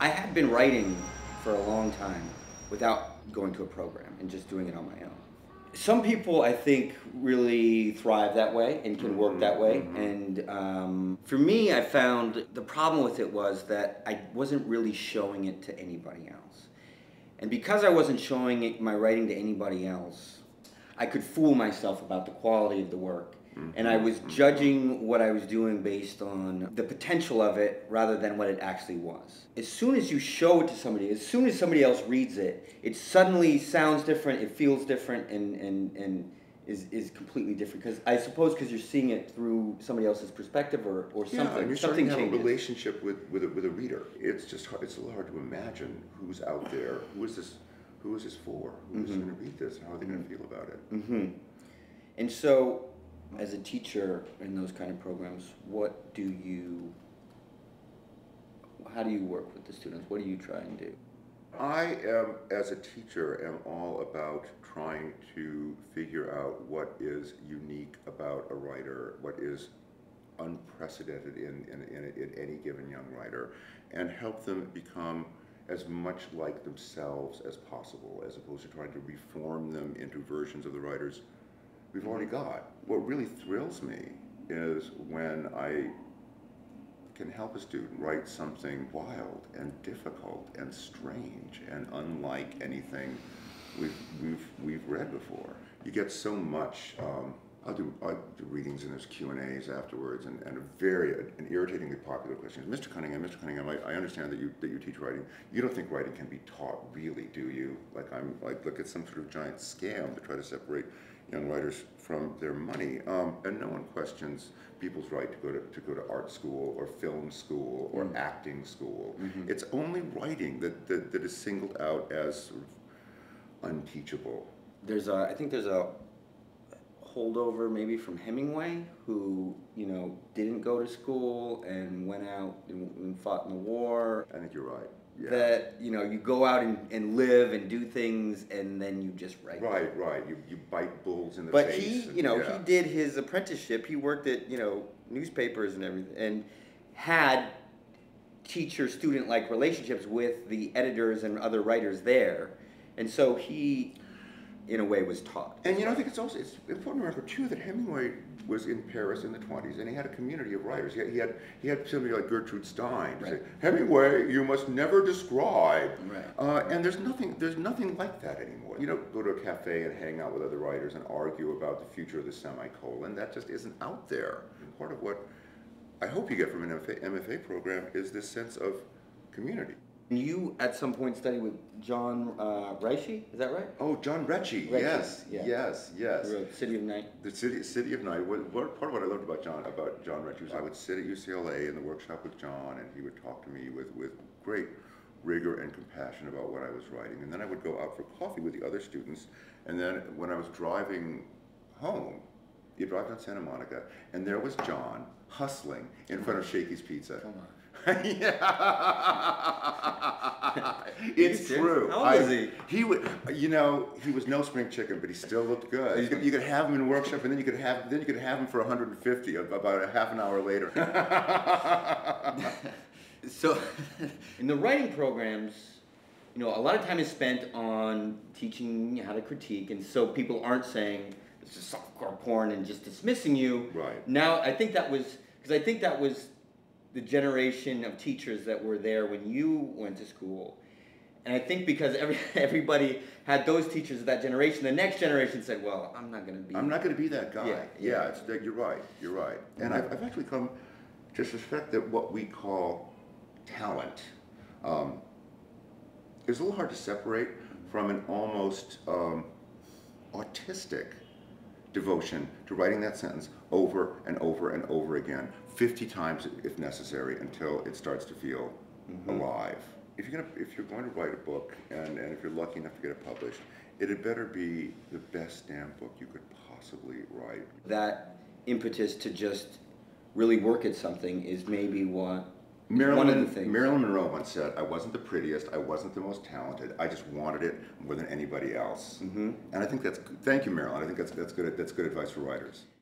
I had been writing for a long time without going to a program and just doing it on my own. Some people, I think, really thrive that way and can work that way. And for me, I found the problem with it was that I wasn't really showing it to anybody else. And because I wasn't showing it, my writing to anybody else, I could fool myself about the quality of the work. And I was judging what I was doing based on the potential of it rather than what it actually was. As soon as you show it to somebody, as soon as somebody else reads it, it suddenly sounds different, it feels different, and is completely different. Because I suppose because you're seeing it through somebody else's perspective or something. Yeah, and you're starting to have a relationship with a reader. It's just hard, it's a little hard to imagine who's out there, who is this for, who's going to read this, and how are they going to feel about it. And so, as a teacher in those kind of programs, how do you work with the students? What do you try and do? I am, as a teacher, am all about trying to figure out what is unique about a writer, what is unprecedented in any given young writer, and help them become as much like themselves as possible, as opposed to trying to reform them into versions of the writers we've already got. What really thrills me is when I can help a student write something wild and difficult and strange and unlike anything we've read before. You get so much. I do readings and there's Q&As afterwards, and an irritatingly popular question is, Mr. Cunningham, I understand that you teach writing. You don't think writing can be taught, really, do you? Look at some sort of giant scam to try to separate young writers from their money, and no one questions people's right to go to art school or film school or acting school. It's only writing that is singled out as sort of unteachable. I think there's a holdover maybe from Hemingway, who didn't go to school and went out and fought in the war. I think you're right. Yeah. That, you go out and live and do things, and then you just write. Right. You bite bulls in the face. But he did his apprenticeship. He worked at, newspapers and everything, and had teacher-student-like relationships with the editors and other writers there. And so he, in a way, was taught. And, I think it's important to remember, too, that Hemingway was in Paris in the 20s, and he had a community of writers. He had somebody like Gertrude Stein say, Hemingway, you must never describe. And there's nothing like that anymore. You don't go to a cafe and hang out with other writers and argue about the future of the semicolon. That just isn't out there. And part of what I hope you get from an MFA program is this sense of community. You, at some point, studied with John Rechy, is that right? Oh, John Rechy, yes. The City of Night. The City of Night. Part of what I loved about John Rechy was I would sit at UCLA in the workshop with John, and he would talk to me with great rigor and compassion about what I was writing. And then I would go out for coffee with the other students, and then when I was driving home, you'd drive down Santa Monica, and there was John hustling in front of Shakey's Pizza. Come on. It's true. How old is he? He was no spring chicken, but he still looked good. You could have him in workshop, and then you could have him for 150 about a half an hour later. So, in the writing programs, a lot of time is spent on teaching how to critique, and so people aren't saying this is softcore porn and just dismissing you. Right. Now, I think that was the generation of teachers that were there when you went to school. And I think because everybody had those teachers of that generation, the next generation said, well, I'm not going to be that guy. Yeah, it's that, you're right. And I've actually come to suspect that what we call talent is a little hard to separate from an almost autistic devotion to writing that sentence over and over and over again, 50 times if necessary, until it starts to feel alive. If you're going to write a book, and if you're lucky enough to get it published, it had better be the best damn book you could possibly write. That impetus to just really work at something is maybe what Marilyn Monroe once said, I wasn't the prettiest, I wasn't the most talented, I just wanted it more than anybody else. And I think that's, thank you, Marilyn, I think that's good advice for writers.